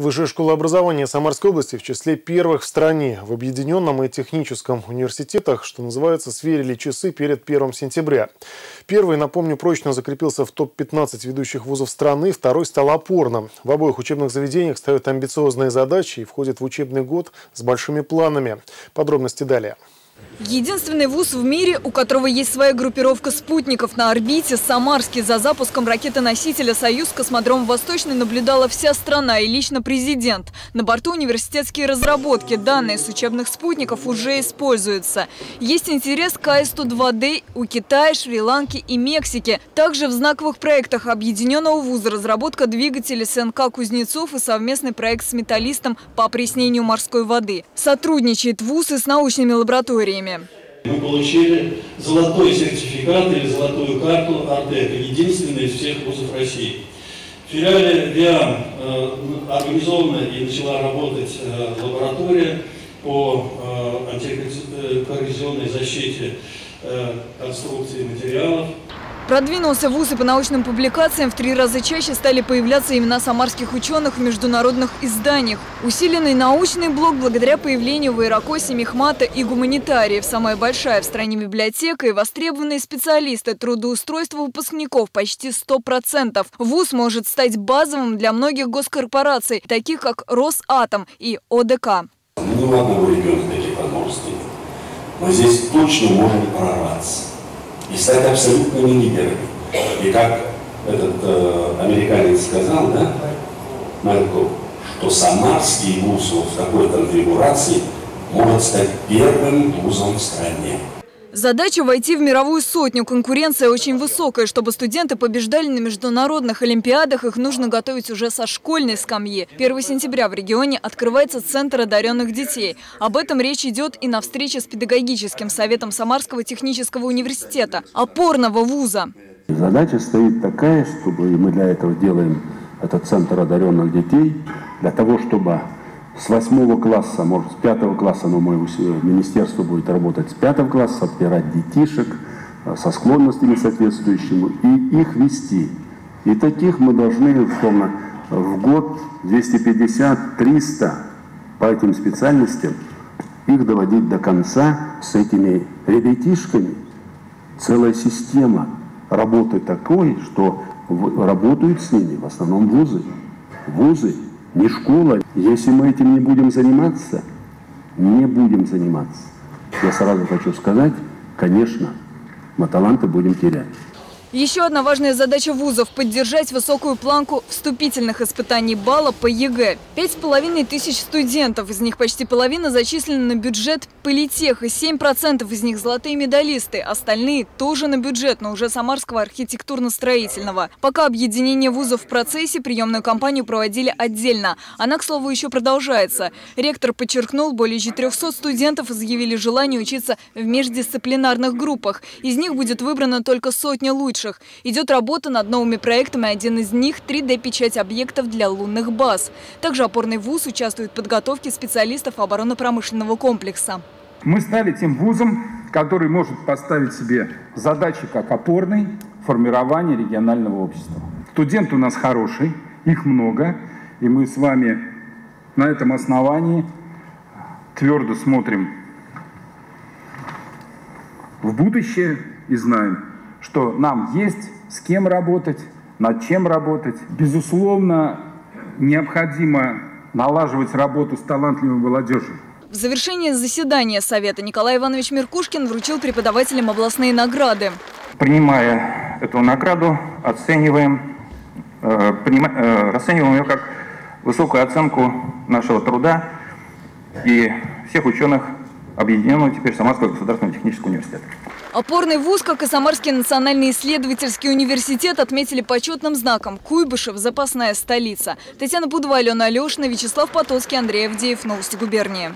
Высшая школа образования Самарской области в числе первых в стране. В Объединенном и техническом университетах, что называется, сверили часы перед 1 сентября. Первый, напомню, прочно закрепился в топ-15 ведущих вузов страны, второй стал опорным. В обоих учебных заведениях ставят амбициозные задачи и входят в учебный год с большими планами. Подробности далее. Единственный вуз в мире, у которого есть своя группировка спутников на орбите, Самарский. За запуском ракеты-носителя «Союз» космодром «Восточный» наблюдала вся страна и лично президент. На борту университетские разработки. Данные с учебных спутников уже используются. Есть интерес к АИ-102D у Китая, Шри-Ланки и Мексики. Также в знаковых проектах объединенного вуза разработка двигателей СНК «Кузнецов» и совместный проект с «Металлистом» по опреснению морской воды. Сотрудничает вуз и с научными лабораториями. Мы получили золотой сертификат или золотую карту Артека, единственный из всех вузов России. В филиале ВИАМ организована и начала работать лаборатория по антикоррозионной защите конструкции материалов. Продвинулся вуз и по научным публикациям. В 3 раза чаще стали появляться имена самарских ученых в международных изданиях. Усиленный научный блок благодаря появлению в Айракосе, Мехмата и гуманитариев. Самая большая в стране библиотека и востребованные специалисты. Трудоустройство выпускников почти 100%. Вуз может стать базовым для многих госкорпораций, таких как Росатом и ОДК. Ни у одного ребенка таких возможностей нет. Но здесь точно можно прорваться и стать абсолютными лидерами. И как этот американец сказал, да, Меркушкин, что самарский вуз в такой конфигурации может стать первым вузом в стране. Задача – войти в мировую сотню. Конкуренция очень высокая. Чтобы студенты побеждали на международных олимпиадах, их нужно готовить уже со школьной скамьи. 1 сентября в регионе открывается Центр одаренных детей. Об этом речь идет и на встрече с педагогическим советом Самарского технического университета, опорного вуза. Задача стоит такая, чтобы мы для этого делаем этот Центр одаренных детей, для того, чтобы... С 8 класса, может, с 5 класса, но мое министерство будет работать с 5 класса, отбирать детишек со склонностями соответствующими и их вести. И таких мы должны, условно, в год 250-300 по этим специальностям их доводить до конца с этими ребятишками. Целая система работы такой, что работают с ними в основном вузы. Вузы. Не школа. Если мы этим не будем заниматься, я сразу хочу сказать, конечно, мы таланты будем терять. Еще одна важная задача вузов – поддержать высокую планку вступительных испытаний балла по ЕГЭ. 5,5 тысяч студентов, из них почти половина зачислена на бюджет политеха, 7% из них – золотые медалисты, остальные тоже на бюджет, но уже Самарского архитектурно-строительного. Пока объединение вузов в процессе, приемную кампанию проводили отдельно. Она, к слову, еще продолжается. Ректор подчеркнул, более 400 студентов изъявили желание учиться в междисциплинарных группах. Из них будет выбрано только 100 лучших. Идет работа над новыми проектами. Один из них – 3D-печать объектов для лунных баз. Также опорный вуз участвует в подготовке специалистов оборонно-промышленного комплекса. Мы стали тем вузом, который может поставить себе задачи как опорный – формирование регионального общества. Студенты у нас хорошие, их много. И мы с вами на этом основании твердо смотрим в будущее и знаем, что нам есть с кем работать, над чем работать. Безусловно, необходимо налаживать работу с талантливой молодежью. В завершении заседания совета Николай Иванович Меркушкин вручил преподавателям областные награды. Принимая эту награду, расцениваем ее как высокую оценку нашего труда и всех ученых объединенного теперь Самарского государственного технического университета. Опорный вуз, как и Самарский национальный исследовательский университет, отметили почетным знаком «Куйбышев. Запасная столица». Татьяна Пудова, Алена Алешина, Вячеслав Потоцкий, Андрей Авдеев. Новости губернии.